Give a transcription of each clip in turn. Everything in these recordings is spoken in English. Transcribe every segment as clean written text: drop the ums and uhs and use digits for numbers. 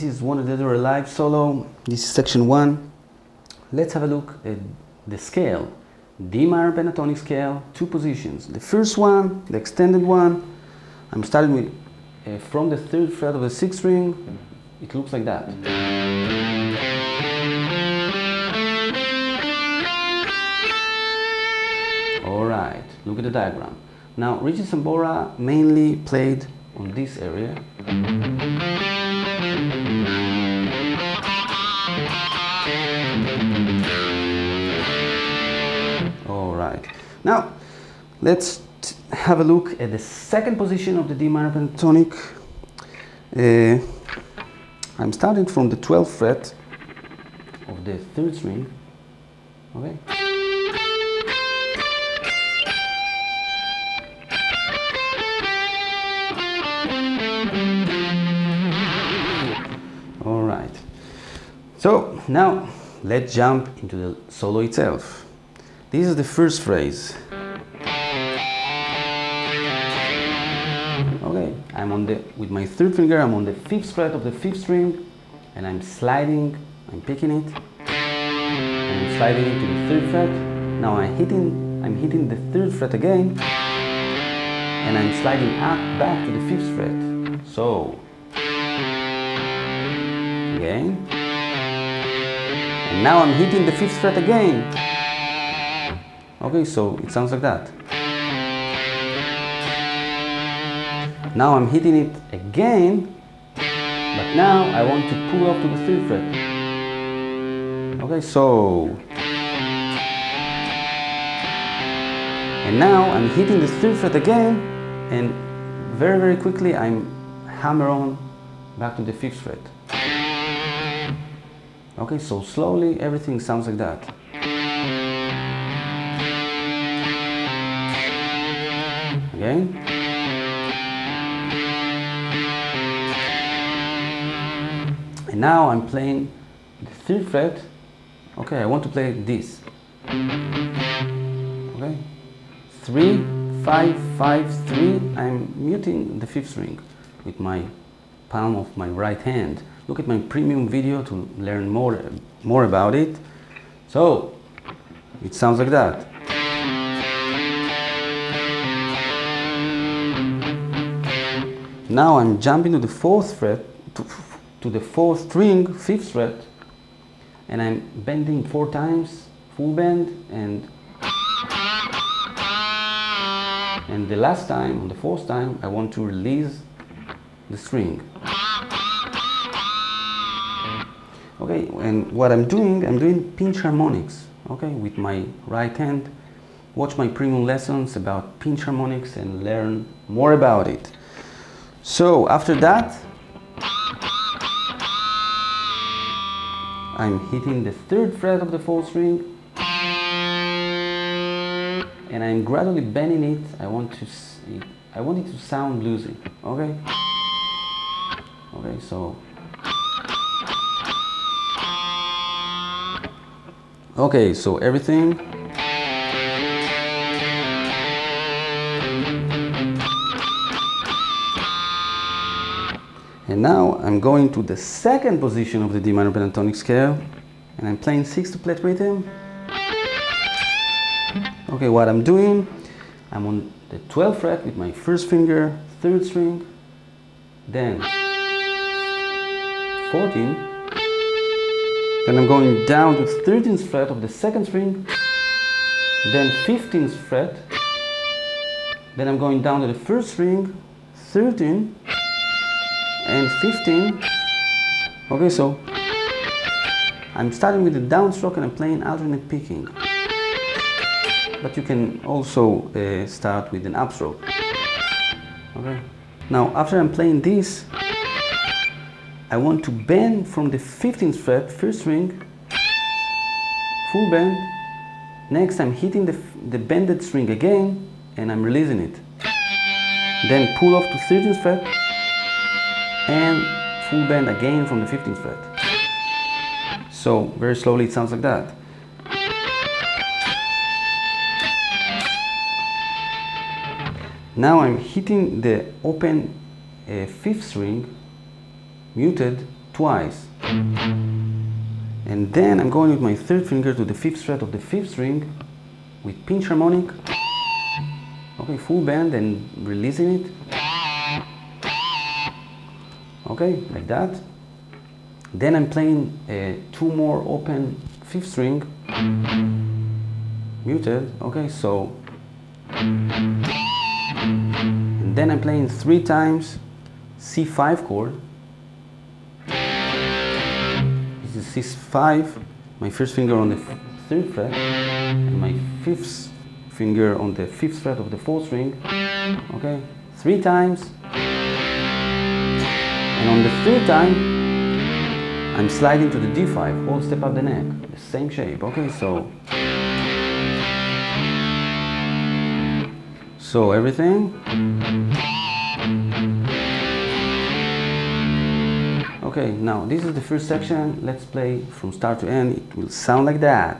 This is Wanted Dead or Alive solo. This is section 1. Let's have a look at the scale. D minor pentatonic scale, two positions. The first one, the extended one, I'm starting with from the 3rd fret of the 6th string. It looks like that. Alright, look at the diagram. Now, Richie Sambora mainly played on this area. Alright, now let's have a look at the second position of the D minor pentatonic. I'm starting from the 12th fret of the 3rd string, okay? Alright, so now let's jump into the solo itself. This is the first phrase. Okay, I'm on the, with my 3rd finger, I'm on the 5th fret of the 5th string, and I'm sliding, I'm picking it, and I'm sliding it to the 3rd fret. Now I'm hitting the 3rd fret again, and I'm sliding up back to the 5th fret. So again, and now I'm hitting the 5th fret again. Okay, so it sounds like that. Now I'm hitting it again, but now I want to pull up to the 3rd fret. Okay, so... and now I'm hitting the 3rd fret again, and very, very quickly I'm hammer on back to the 5th fret. Okay, so slowly everything sounds like that. Again. And now I'm playing the 3rd fret. Okay, I want to play this. Okay, 3, 5, 5, 3. I'm muting the 5th string with my palm of my right hand. Look at my premium video to learn more about it. So it sounds like that. Now I'm jumping to the 4th fret, to the 4th string, 5th fret, and I'm bending 4 times, full bend, and the last time, on the 4th time, I want to release the string. Okay, and what I'm doing pinch harmonics, okay, with my right hand. Watch my premium lessons about pinch harmonics and learn more about it. So after that, I'm hitting the 3rd fret of the 4th string, and I'm gradually bending it. I want it to sound bluesy. Okay. Okay. So. Okay. So everything. And now I'm going to the 2nd position of the D minor pentatonic scale, and I'm playing 6th-fret rhythm. Okay, what I'm doing, I'm on the 12th fret with my 1st finger, 3rd string, then 14, then I'm going down to 13th fret of the 2nd string, then 15th fret, then I'm going down to the 1st string, 13, and 15. Okay, so I'm starting with the downstroke and I'm playing alternate picking, but you can also start with an upstroke. Okay, now after I'm playing this, I want to bend from the 15th fret, 1st string, full bend. Next I'm hitting the bended string again, and I'm releasing it, then pull off to 13th fret and full bend again from the 15th fret. So very slowly it sounds like that. Now I'm hitting the open 5th string, muted, twice. And then I'm going with my third finger to the fifth fret of the fifth string with pinch harmonic. Okay, full bend and releasing it. Okay, like that. Then I'm playing two more open fifth string, muted. Okay, so. And then I'm playing three times C5 chord. This is C5, my first finger on the third fret, and my fifth finger on the fifth fret of the fourth string. Okay, three times. And on the third time, I'm sliding to the D5, whole step up the neck, the same shape. Okay, so everything. Okay, now this is the first section. Let's play from start to end. It will sound like that.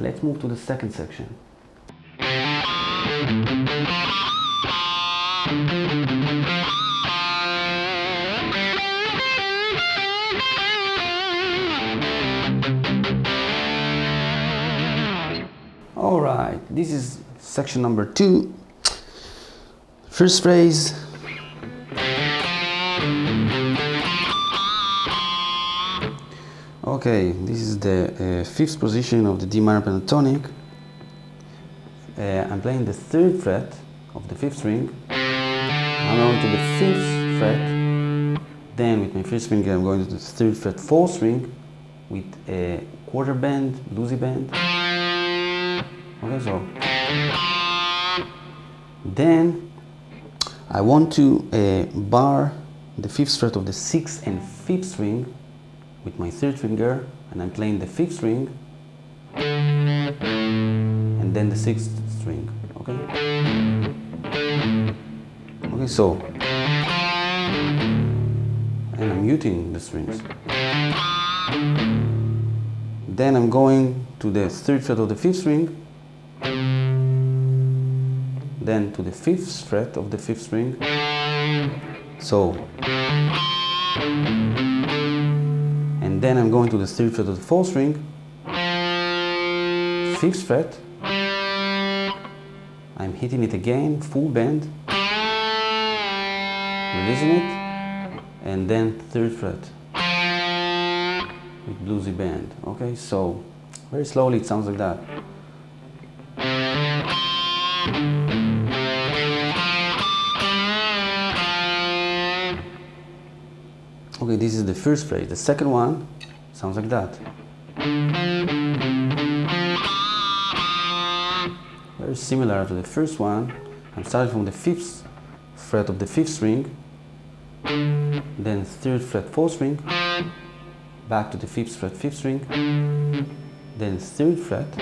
Let's move to the second section. All right, this is section number 2. First phrase. Okay, this is the fifth position of the D minor pentatonic. I'm playing the third fret of the fifth string. I'm going to the fifth fret. Then, with my first finger, I'm going to the third fret fourth string with a quarter bend, loosey bend. Okay, so then I want to bar the fifth fret of the sixth and fifth string with my third finger, and I'm playing the fifth string and then the sixth string. Okay, so, and I'm muting the strings. Then I'm going to the third fret of the fifth string, then to the fifth fret of the fifth string. So, then I'm going to the third fret of the fourth string, fifth fret. I'm hitting it again, full bend, releasing it, and then third fret with bluesy bend. Okay, so very slowly it sounds like that. Okay, this is the first phrase. The second one sounds like that. Very similar to the first one. I'm starting from the fifth fret of the fifth string, then third fret fourth string, back to the fifth fret fifth string, then third fret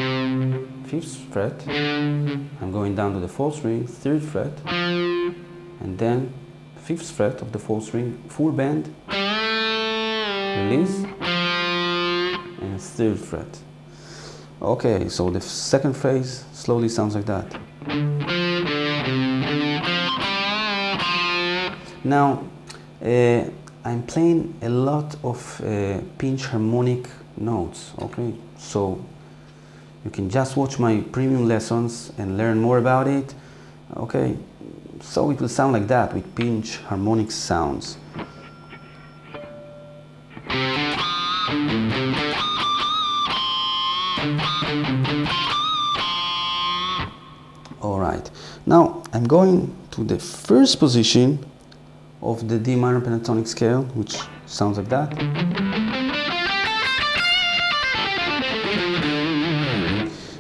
fifth fret. I'm going down to the fourth string, third fret, and then fifth fret of the fourth string, full bend, release, and third fret. Okay, so the second phrase slowly sounds like that. Now, I'm playing a lot of pinch harmonic notes, okay? So, you can just watch my premium lessons and learn more about it, okay? So it will sound like that, with pinch harmonic sounds. Alright, now I'm going to the first position of the D minor pentatonic scale, which sounds like that.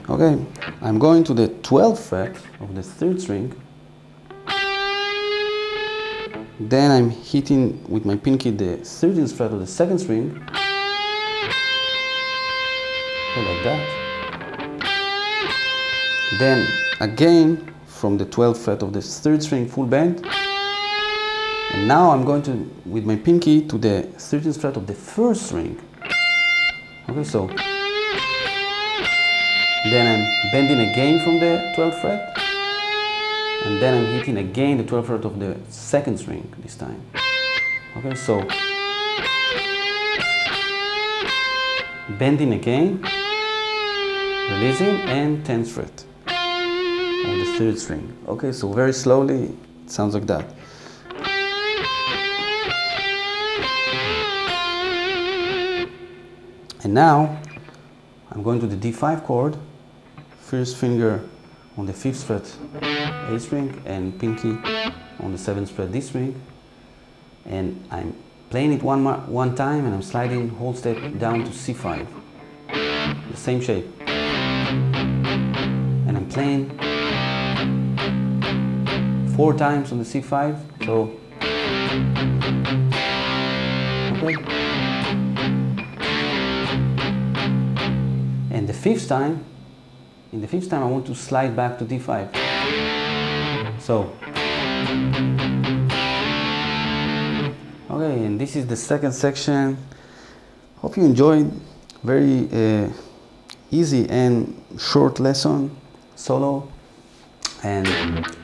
Okay, I'm going to the 12th fret of the third string. Then I'm hitting with my pinky the 13th fret of the second string. Like that. Then again from the 12th fret of the third string, full bend, And now I'm going to, with my pinky, to the 13th fret of the first string. Okay, so then I'm bending again from the 12th fret, and then I'm hitting again the 12th fret of the second string this time. Okay, so bending again, releasing, and 10th fret on the third string. Okay, so very slowly, it sounds like that. And now I'm going to the D5 chord, first finger on the 5th fret A string and pinky on the 7th fret D string, and I'm playing it one time and I'm sliding whole step down to C5, the same shape, and I'm playing 4 times on the C5, so okay. And the 5th time, in the 5th time I want to slide back to D5. So, okay, and this is the second section. Hope you enjoyed. Very easy and short lesson, solo. And